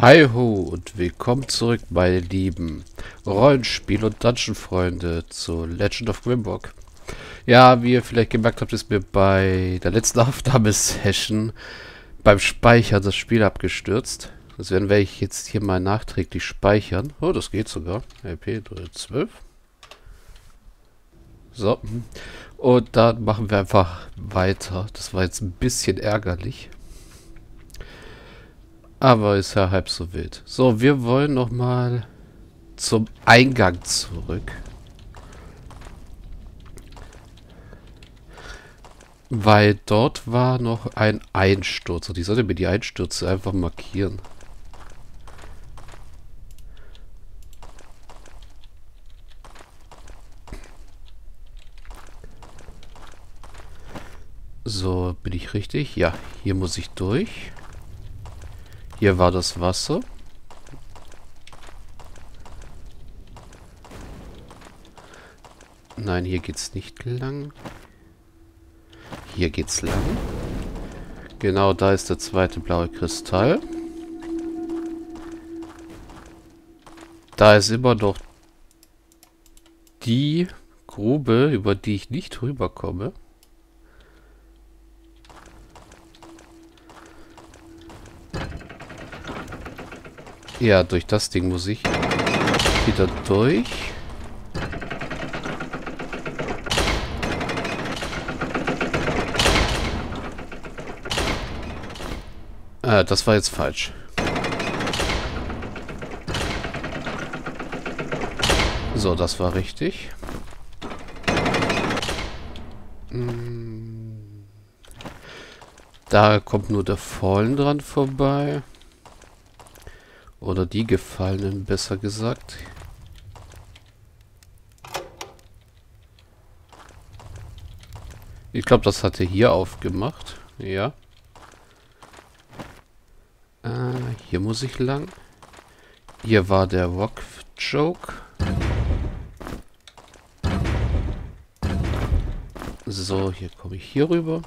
Hi ho und willkommen zurück, meine lieben Rollenspiel- und Dungeon-Freunde zu Legend of Grimrock. Ja, wie ihr vielleicht gemerkt habt, ist mir bei der letzten Aufnahmesession beim Speichern das Spiel abgestürzt. Deswegen werde ich jetzt hier mal nachträglich speichern. Oh, das geht sogar. LP 12. So. Und dann machen wir einfach weiter. Das war jetzt ein bisschen ärgerlich. Aber ist ja halb so wild. So, wir wollen nochmal zum Eingang zurück. Weil dort war noch ein Einsturz. Und ich sollte mir die Einstürze einfach markieren. So, bin ich richtig? Ja, hier muss ich durch. Hier war das Wasser. Nein, hier geht's nicht lang. Hier geht's lang. Genau, da ist der zweite blaue Kristall. Da ist immer noch die Grube, über die ich nicht rüberkomme. Ja, durch das Ding muss ich wieder durch. Das war jetzt falsch. So, das war richtig. Da kommt nur der Fallen dran vorbei. Oder die Gefallenen, besser gesagt. Ich glaube, das hat er hier aufgemacht. Ja. Hier muss ich lang. Hier war der Rock-Joke. So, hier komme ich hier rüber.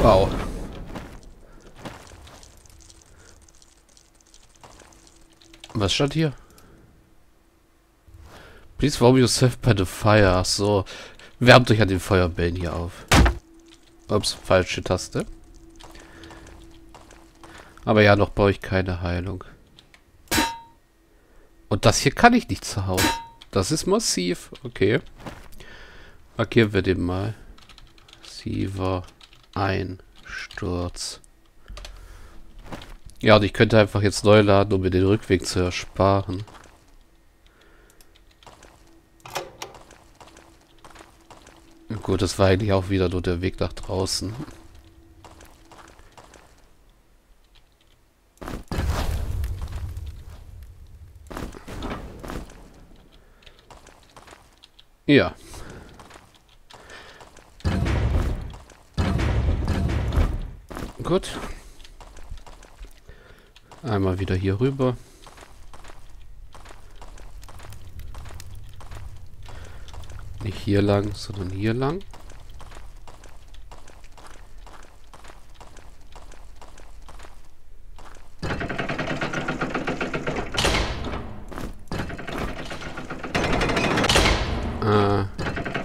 Wow. Was stand hier? Please warm yourself by the fire. Ach so. Wärmt euch an den Feuerbällen hier auf. Ups, falsche Taste. Aber ja, noch brauche ich keine Heilung. Und das hier kann ich nicht zerhauen. Das ist massiv. Okay. Markieren wir den mal. Massiver Einsturz. Ja, und ich könnte einfach jetzt neu laden, um mir den Rückweg zu ersparen. Gut, das war eigentlich auch wieder nur der Weg nach draußen. Ja. Gut. Einmal wieder hier rüber. Nicht hier lang, sondern hier lang.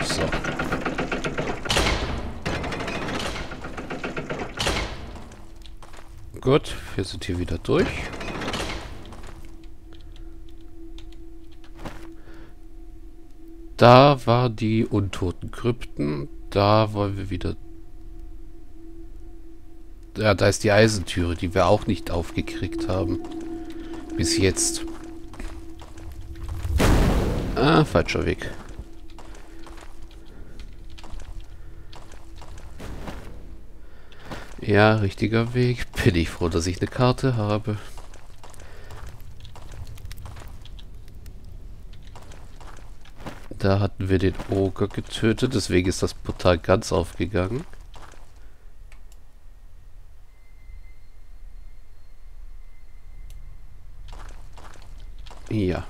So. Gut, wir sind hier wieder durch. Da war die untoten Krypten. Da wollen wir wieder... Ja, da ist die Eisentüre, die wir auch nicht aufgekriegt haben. Bis jetzt. Ah, falscher Weg. Ja, richtiger Weg. Bin ich froh, dass ich eine Karte habe. Da hatten wir den Oger getötet, deswegen ist das Portal ganz aufgegangen. Ja.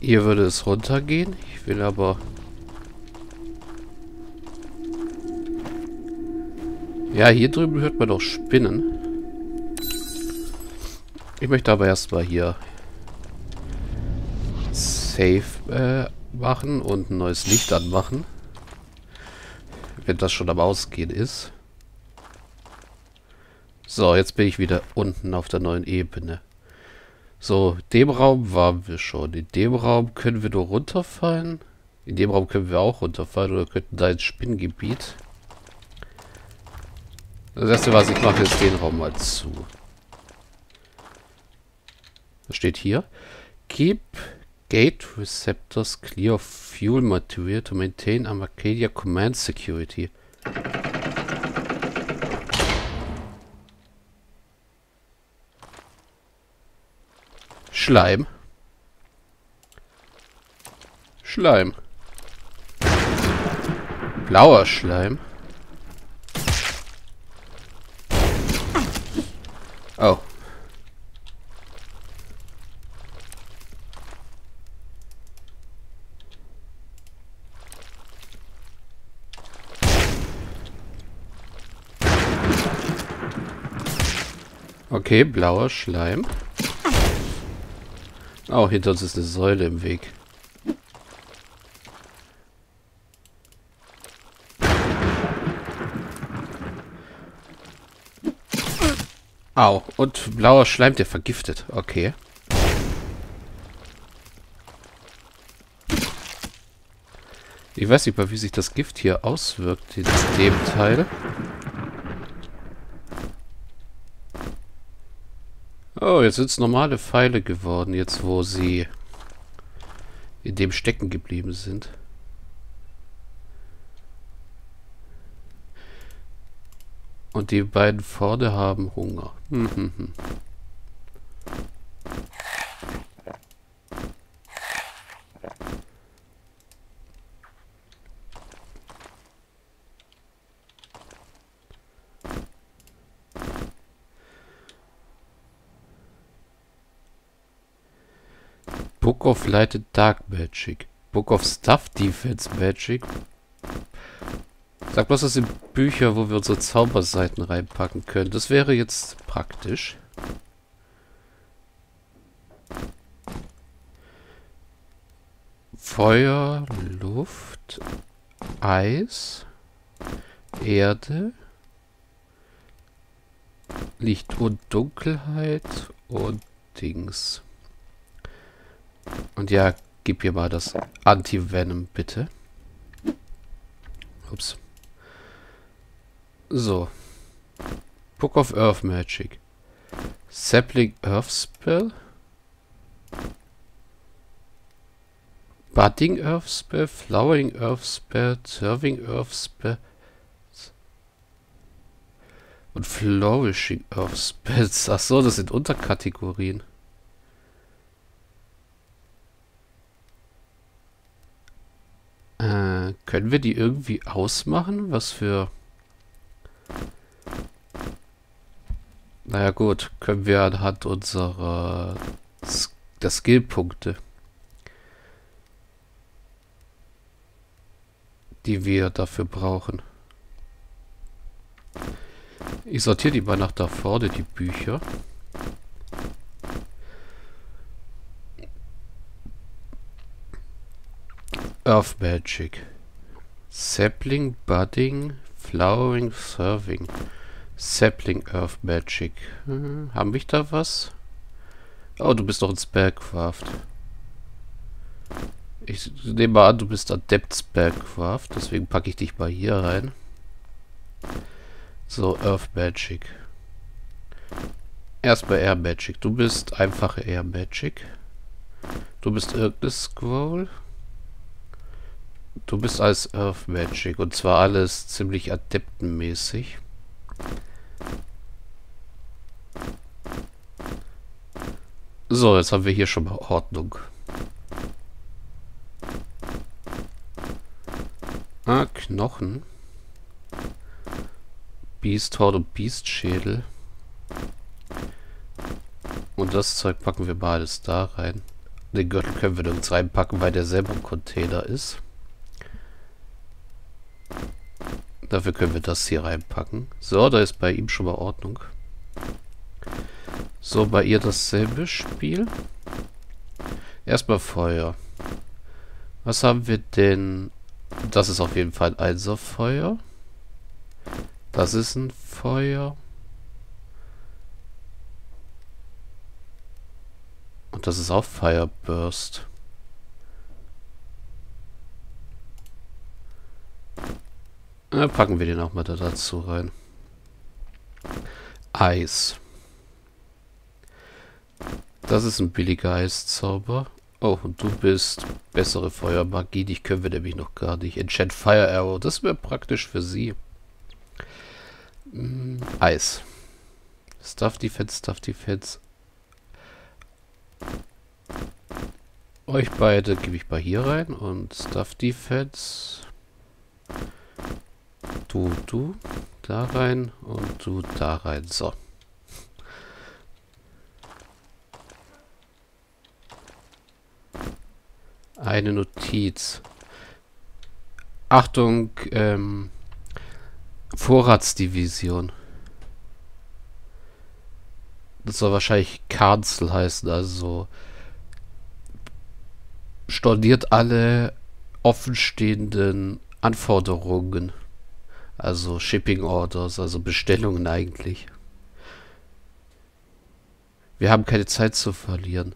Hier würde es runtergehen. Ich will aber Ja, hier drüben hört man doch Spinnen. Ich möchte aber erstmal hier Safe machen und ein neues Licht anmachen. Wenn das schon am Ausgehen ist. So, jetzt bin ich wieder unten auf der neuen Ebene. So, in dem Raum waren wir schon. In dem Raum können wir nur runterfallen. In dem Raum können wir auch runterfallen oder könnten da ins Spinnengebiet. Das erste, was ich mache, ist den Raum mal zu. Das steht hier. Keep Gate Receptors clear of fuel material to maintain Amakedien Command Security. Schleim. Schleim. Blauer Schleim. Oh. Okay, blauer Schleim. Oh, hinter uns ist eine Säule im Weg. Au, und blauer Schleim, der vergiftet. Okay. Ich weiß nicht mal, wie sich das Gift hier auswirkt in dem Teil. Oh, jetzt sind es normale Pfeile geworden, jetzt wo sie in dem stecken geblieben sind. Und die beiden vorne haben Hunger. Book of Lighted Dark Magic. Book of Staff Defense Magic. Sag bloß, das sind Bücher, wo wir unsere Zauberseiten reinpacken können. Das wäre jetzt praktisch. Feuer, Luft, Eis, Erde, Licht und Dunkelheit und Dings. Und ja, gib hier mal das Antivenom, bitte. Ups. So. Book of Earth Magic. Sapling Earth Spell. Budding Earth Spell. Flowering Earth Spell. Serving Earth Spell. Und Flourishing Earth Spells. Achso, das sind Unterkategorien. Können wir die irgendwie ausmachen? Was für... Naja gut, können wir anhand unserer der Skillpunkte, die wir dafür brauchen. Ich sortiere die mal nach da vorne, die Bücher. Earth Magic. Sapling, Budding, Flowering, Serving. Sapling Earth Magic. Haben wir da was? Oh, du bist doch ein Spellcraft. Ich nehme mal an, du bist Adept Spellcraft. Deswegen packe ich dich mal hier rein. So, Earth Magic. Erstmal Air Magic. Du bist einfache Air Magic. Du bist irgendein Scroll. Du bist als Earth Magic. Und zwar alles ziemlich adeptenmäßig. So, jetzt haben wir hier schon mal Ordnung. Ah, Knochen. Beasthorn und Beastschädel. Und das Zeug packen wir mal alles da rein. Den Gürtel können wir nirgends reinpacken, weil der selber im Container ist. Dafür können wir das hier reinpacken. So, da ist bei ihm schon mal Ordnung. So, bei ihr dasselbe Spiel. Erstmal Feuer. Was haben wir denn? Das ist auf jeden Fall ein 1er Feuer. Das ist ein Feuer. Und das ist auch Fireburst. Na, packen wir den auch mal da dazu rein. Eis. Das ist ein billiger Eiszauber. Oh, und du bist bessere Feuermagie. Dich können wir nämlich noch gar nicht. Enchant Fire Arrow. Das wäre praktisch für sie. Eis. Staff Defense, Staff Defense. Euch beide gebe ich mal hier rein. Und Staff Defense. Du da rein und du da rein. So. Eine Notiz. Achtung, Vorratsdivision. Das soll wahrscheinlich Kanzel heißen, also storniert alle offenstehenden Anforderungen. Also Shipping Orders, also Bestellungen eigentlich. Wir haben keine Zeit zu verlieren.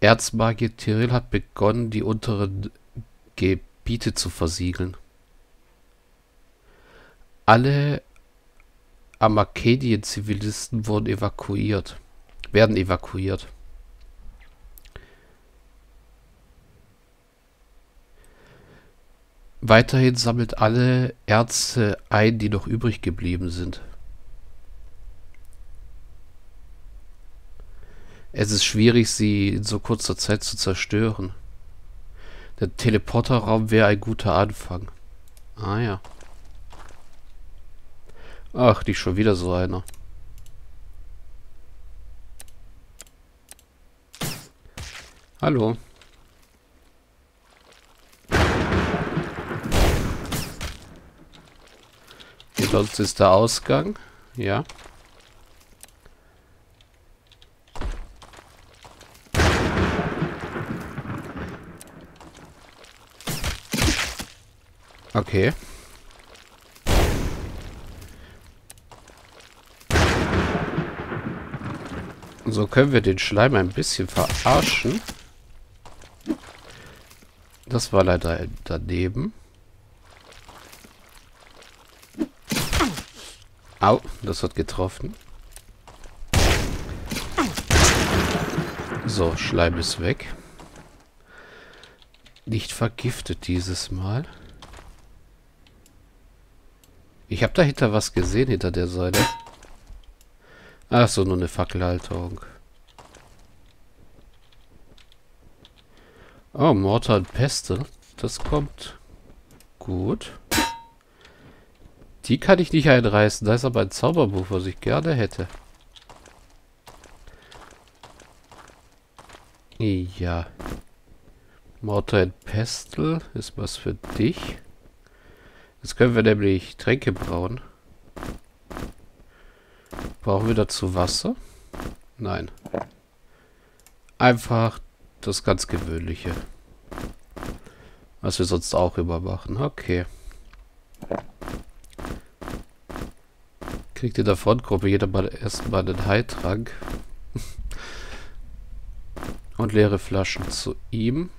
Erzmagier Tyril hat begonnen, die unteren Gebiete zu versiegeln. Alle Amakedien-Zivilisten werden evakuiert. Weiterhin sammelt alle Ärzte ein, die noch übrig geblieben sind. Es ist schwierig, sie in so kurzer Zeit zu zerstören. Der Teleporterraum wäre ein guter Anfang. Ah ja. Ach, nicht schon wieder so einer. Hallo. Hinter uns ist der Ausgang. Ja. Okay. So können wir den Schleim ein bisschen verarschen. Das war leider daneben. Au, das hat getroffen. So, Schleim ist weg. Nicht vergiftet dieses Mal. Ich habe dahinter was gesehen, hinter der Seite. Ach so, nur eine Fackelhalterung. Oh, Mortar and Pestle. Das kommt gut. Die kann ich nicht einreißen. Da ist aber ein Zauberbuch, was ich gerne hätte. Ja. Mortar and Pestle ist was für dich. Jetzt können wir nämlich Tränke brauen. Brauchen wir dazu Wasser? Nein. Einfach das ganz Gewöhnliche. Was wir sonst auch immer machen. Okay. Kriegt in der Frontgruppe jeder mal erstmal einen Heiltrank. Und leere Flaschen zu ihm.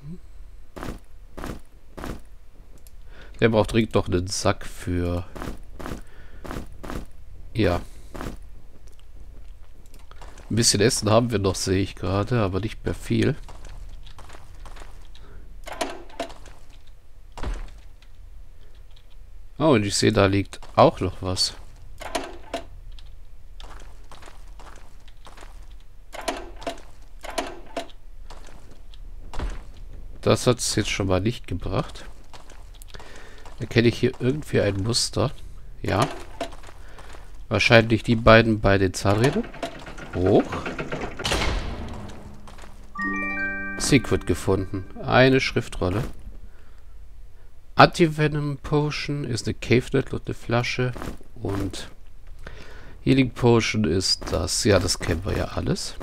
Der braucht dringend noch einen Sack für... Ja. Ein bisschen Essen haben wir noch, sehe ich gerade, aber nicht mehr viel. Oh, und ich sehe, da liegt auch noch was. Das hat es jetzt schon mal nicht gebracht. Erkenne ich hier irgendwie ein Muster? Ja. Wahrscheinlich die beiden bei den Zahnrädern. Hoch. Secret gefunden. Eine Schriftrolle. Antivenom Potion ist eine Cave Netloch, eine Flasche. Und Healing Potion ist das. Ja, das kennen wir ja alles.